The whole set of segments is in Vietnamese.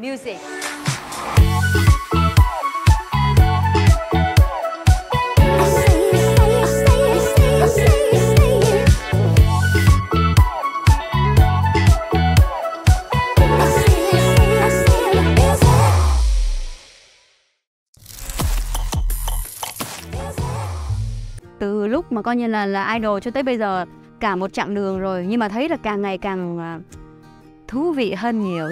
Music. Từ lúc mà coi như là idol cho tới bây giờ cả một chặng đường rồi, nhưng mà thấy là càng ngày càng thú vị hơn nhiều.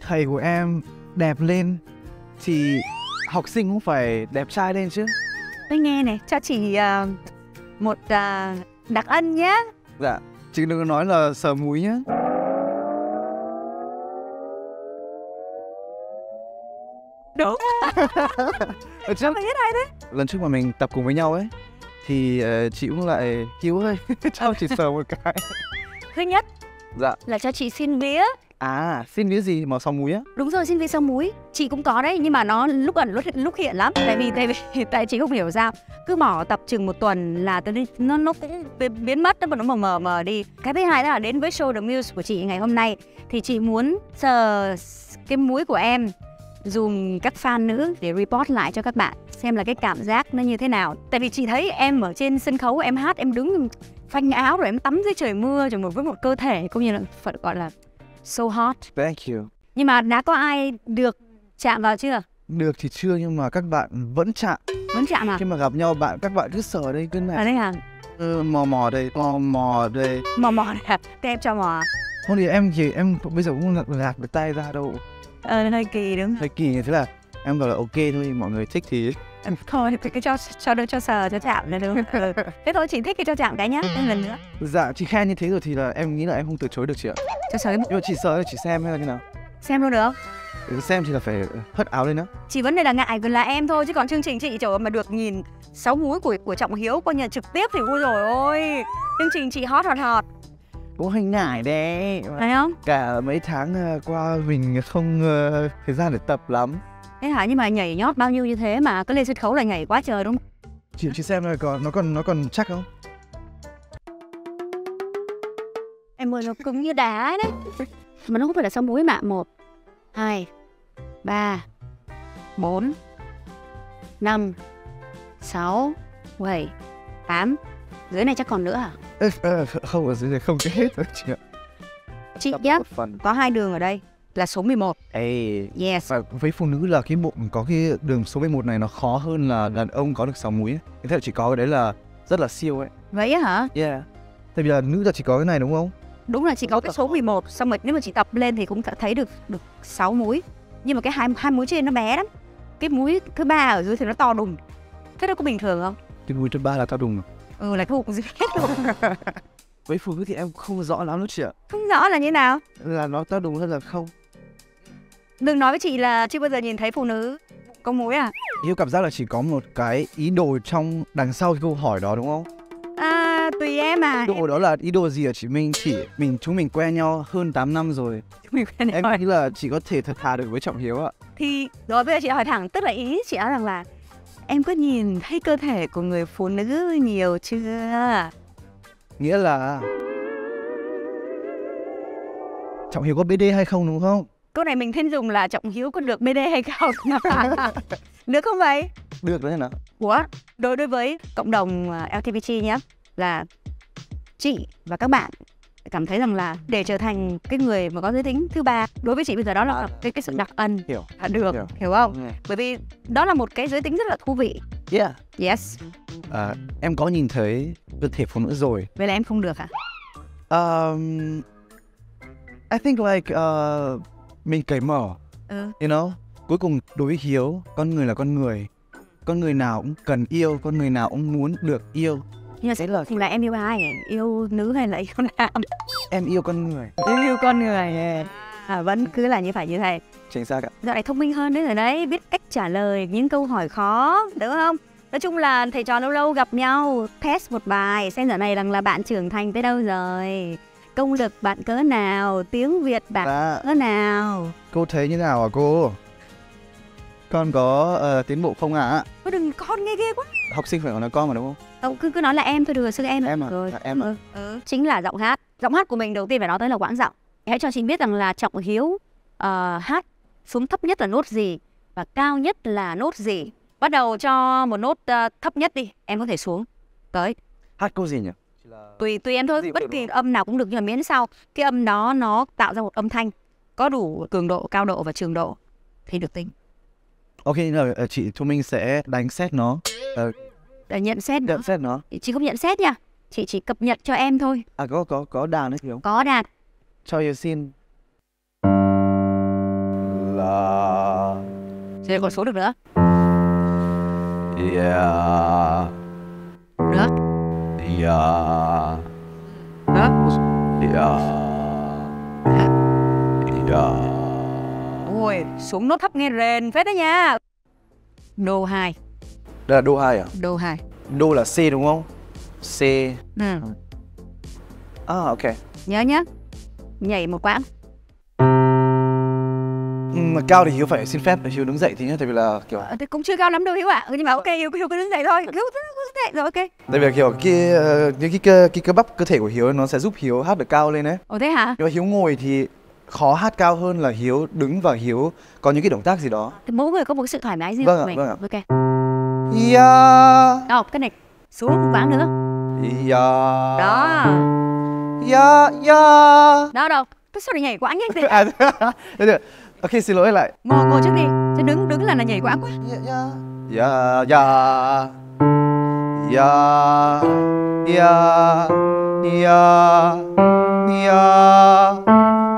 Thầy của em đẹp lên thì học sinh cũng phải đẹp trai lên chứ. Tôi nghe này, cho chị một đặc ân nhé. Dạ, chị đừng có nói là sờ múi nhé. Đúng. Chắc... Lần trước mà mình tập cùng với nhau ấy thì chị cũng lại cứu ơi cho chị sờ một cái. Thứ nhất dạ là cho chị xin vía. À, xin vía gì mà sau múi á? Đúng rồi, xin vía sau múi. Chị cũng có đấy, nhưng mà nó lúc ẩn lúc hiện lắm. Tại vì chị không hiểu sao cứ mỏ tập chừng một tuần là tới nó cũng biến mất, nó mờ đi. Cái thứ hai là đến với show The Muse của chị ngày hôm nay thì chị muốn sờ cái múi của em dùng các fan nữ để report lại cho các bạn xem là cái cảm giác nó như thế nào. Tại vì chị thấy em ở trên sân khấu, em hát, em đứng phanh áo rồi em tắm dưới trời mưa rồi với một cơ thể cũng như là phải gọi là so hot. Thank you. Nhưng mà đã có ai được chạm vào chưa? Được thì chưa, nhưng mà các bạn vẫn chạm. Vẫn chạm à? Khi mà gặp nhau các bạn cứ sờ đây cứ này. Ở đây hả? Ừ, mò mò đây. Mò mò đây. Thế em cho mò. Không thì em bây giờ cũng lạc cái tay ra đâu. Hơi kỳ đúng không? Hơi kỳ như thế là em gọi là ok thôi, mọi người thích thì... Thôi thì cứ cho sờ, cho chạm nữa đúng không? Thế thôi chị thích thì cho chạm cái nhá, thêm lần nữa. Dạ, chị khen như thế rồi thì là em nghĩ là em không từ chối được chị ạ. Cho sờ cái... Nhưng mà chị sờ chị xem hay là như nào? Xem luôn được. Xem thì là phải hất áo lên đó. Chỉ vấn đề là ngại là em thôi, chứ còn chương trình chị chỗ mà được nhìn sáu múi của Trọng Hiếu coi nhà trực tiếp thì ôi dồi ôi. Chương trình chị hot. Cũng hơi ngại đấy. Đấy không? Cả mấy tháng qua mình không thời gian để tập lắm. Thế hả? Nhưng mà nhảy nhót bao nhiêu như thế mà cứ lên sân khấu là nhảy quá trời đúng không? Chị xem rồi còn nó còn chắc không? Em ơi nó cứng như đá ấy đấy. Mà nó không phải là sau múi mà 1, 2, 3, 4, 5, 6, 7, 8. Dưới này chắc còn nữa hả? Không, ở dưới này không có hết rồi chị ạ. Chị nhá, có hai đường ở đây là số 11. Ê, yes. Và với phụ nữ là cái bụng có cái đường số 11 này nó khó hơn là đàn ông có được 6 múi ấy. Thế là chỉ có cái đấy là rất là siêu ấy. Vậy á hả? Yeah. Tại vì là nữ là chỉ có cái này đúng không? Đúng là chỉ có cái số 11. Xong rồi nếu mà chị tập lên thì cũng thấy được 6 múi. Nhưng mà cái hai múi trên nó bé lắm. Cái múi thứ 3 ở dưới thì nó to đùng. Thế nó có bình thường không? Cái múi thứ 3 là to đùng. Ừ, là thuộc gì hết rồi. Với phụ nữ thì em không rõ lắm đâu chị ạ. Không rõ là như nào? Là nó to đúng hơn là không. Đừng nói với chị là chưa bao giờ nhìn thấy phụ nữ có múi à? Yêu cảm giác là chỉ có một cái ý đồ trong đằng sau cái câu hỏi đó đúng không? À, tùy em à. Ý đồ đó là ý đồ gì hả chị Minh? Chúng mình quen nhau hơn 8 năm rồi. Chúng mình quen nhau. Em nghĩ là chỉ có thể thật thà được với Trọng Hiếu ạ. Thì rồi bây giờ chị hỏi thẳng, tức là ý chị nói rằng là em có nhìn thấy cơ thể của người phụ nữ nhiều chưa? Nghĩa là... Trọng Hiếu có BD hay không đúng không? Câu này mình thêm dùng là Trọng Hiếu có được BD hay không? Được không vậy? Được đấy nào. Ủa? Đối với cộng đồng LGBT nhé, là chị và các bạn cảm thấy rằng là để trở thành cái người mà có giới tính thứ 3 đối với chị bây giờ đó là cái sự đặc ân. Hiểu. Được, hiểu không? Yeah. Bởi vì đó là một cái giới tính rất là thú vị. Yeah. Yes. Em có nhìn thấy cơ thể phụ nữ rồi. Vậy là em không được hả? I think like mình cởi mở. You know, cuối cùng đối với Hiếu, con người là con người. Con người nào cũng cần yêu, con người nào cũng muốn được yêu. Nhưng mà là em yêu ai nhỉ? Yêu nữ hay là yêu nam? Em yêu con người. Em yêu con người. À, vẫn cứ là như phải như thế. Chính xác ạ. Dạo này thông minh hơn đấy rồi đấy, biết cách trả lời những câu hỏi khó, đúng không? Nói chung là thầy trò lâu lâu gặp nhau, test một bài, xem dạo này rằng là bạn trưởng thành tới đâu rồi. Công lực bạn cỡ nào, tiếng Việt bạn cỡ nào. Cô thấy như nào hả cô? Con có tiến bộ không ạ? Có đừng con nghe ghê quá. Học sinh phải gọi là con mà đúng không? Không, cứ nói là em thôi được, xưng em. Em à? Rồi. Em à? Chính là giọng hát. Giọng hát của mình đầu tiên phải nói tới là quãng giọng. Hãy cho Trinh biết rằng là Trọng Hiếu hát xuống thấp nhất là nốt gì và cao nhất là nốt gì. Bắt đầu cho một nốt thấp nhất đi, em có thể xuống tới. Hát câu gì nhỉ? Tùy em thôi, bất kỳ âm nào cũng được, nhưng mà miễn sao cái âm đó nó tạo ra một âm thanh có đủ cường độ, cao độ và trường độ thì được tính. Ok, là chị Thu Minh sẽ đánh xét nó. Nhận xét nó. Chị không nhận xét nha, chị chỉ cập nhật cho em thôi. À có đàn đấy không? Có đàn. Cho yêu xin là thế còn số được nữa. Yeah. Được. Yeah. Được. Yeah. Yeah. Ôi, xuống nốt thấp nghe rền phết đấy nha. Đô 2. Đây là đô 2 à? Đô 2. Đô là C đúng không? C. Ừ. À ok. Nhớ nhá. Nhảy một quãng. Mà cao thì Hiếu phải xin phép để Hiếu đứng dậy thì nhá, tại vì là kiểu thế cũng chưa cao lắm đâu Hiếu ạ. Nhưng mà ok, Hiếu cứ đứng dậy thôi. Hiếu cứ đứng dậy rồi ok. Tại vì kiểu cái cơ bắp cơ thể của Hiếu nó sẽ giúp Hiếu hát được cao lên đấy. Ồ thế hả? Nhưng mà Hiếu ngồi thì khó hát cao hơn là Hiếu đứng và Hiếu có những cái động tác gì đó. Thì mỗi người có một cái sự thoải mái riêng của mình. Vâng ạ. Ok. Yeah. Đó, cái này xuống một quãng nữa. Yeah. Đó. Yeah, yeah. Đó đâu. Cái sao lại nhảy quá nhanh thế? Ok, xin lỗi lại. Ngồi trước đi. Chứ đứng là nhảy quá quá. Yeah, yeah. Yeah, yeah. Yeah, yeah. Yeah,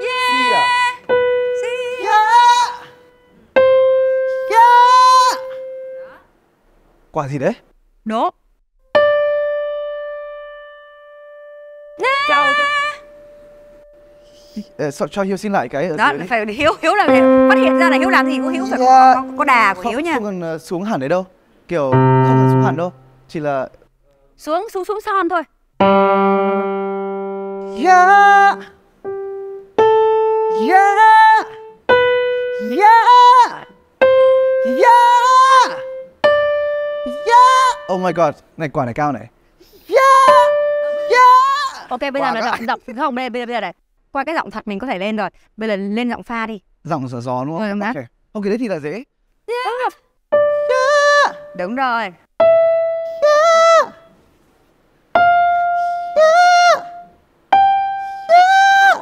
Yeah. Yeah. Yeah. Yeah. Quả gì đấy? Đó. Cho Hiếu xin lại cái ở đó, phải Hiếu là phát hiện ra là Hiếu làm gì của Hiếu phải có đà của Hiếu nha. Không cần xuống hẳn đấy đâu, kiểu không cần xuống hẳn đâu, chỉ là xuống son thôi. Yeah, yeah, yeah, yeah, yeah. Oh my god, này quả này cao này. Yeah, yeah. Ok, bây giờ là giọng không đây, bây giờ này. Qua cái giọng thật mình có thể lên rồi. Bây giờ lên giọng pha đi. Giọng gió gió đúng không? Ok. Ok, đấy thì là dễ. Yeah. Yeah. Đúng rồi. Yeah. Yeah. Yeah. Yeah.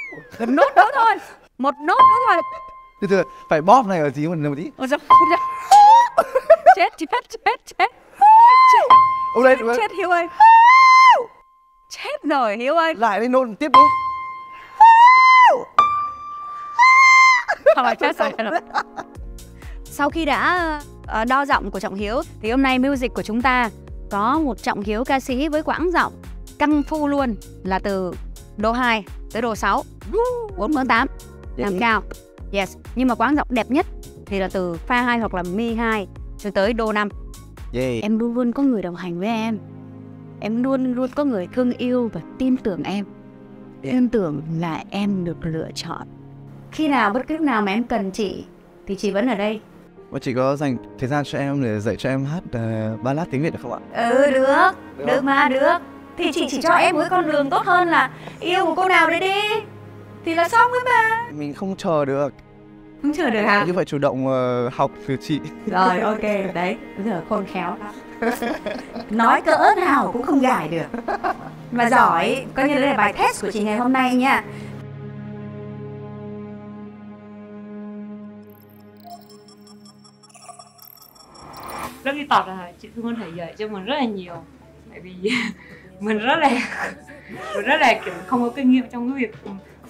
Yeah. Gần nốt nữa thôi. Một nốt nữa thôi. Từ từ, phải bóp này ở tí một tí. Chết. Ô đây, chết Hiếu ơi. Chết rồi Hiếu ơi. Lại lên nôn tiếp đi. Không phải chết rồi. Sau khi đã đo giọng của Trọng Hiếu thì hôm nay music của chúng ta có một Trọng Hiếu ca sĩ với quãng giọng căng phu luôn, là từ đô 2 tới đô 6, 4 đến 8 làm cao. Yes, nhưng mà quãng giọng đẹp nhất thì là từ pha 2 hoặc là mi 2 cho tới đô 5. Yeah. Em luôn có người đồng hành với em. Em luôn có người thương yêu và tin tưởng em. Yeah. Tin tưởng là em được lựa chọn. Khi nào, bất cứ lúc nào mà em cần chị thì chị vẫn ở đây. Và chị có dành thời gian cho em để dạy cho em hát ballad tiếng Việt được không ạ? Ừ, được mà, được. Thì chị chỉ cho em một con đường tốt hơn là yêu một cô nào đấy đi thì là xong ấy mà. Mình không chờ được. Không chờ được hả? Như vậy chủ động học từ chị. Rồi ok, đấy, bây giờ khôn khéo lắm. Nói cỡ nào cũng không gài được. Mà giỏi, coi như đây là bài test của chị ngày hôm nay nha. Rất hy vọng là chị Thu Minh phải dạy cho mình rất là nhiều. Tại vì mình rất là kiểu không có kinh nghiệm trong cái việc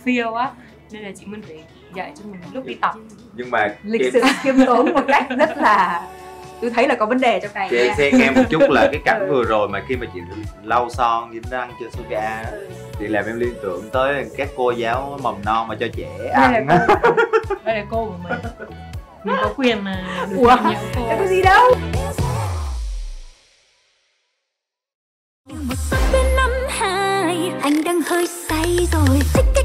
phiêu á. Nên là chị Minh phải dạy cho mình lúc đi tập. Nhưng mà lịch sự khiêm tốn một cách rất là... Tôi thấy là có vấn đề trong này. Chị xem em một chút là cái cảnh vừa rồi mà khi mà chị lau son dính răng cho Suga. thì làm em liên tưởng tới các cô giáo mầm non mà cho trẻ ăn. Đây là cô của mình. Mình có quyền mà được nhận những cô. Đâu có gì đâu. Một bên năm hai, anh đang hơi say rồi.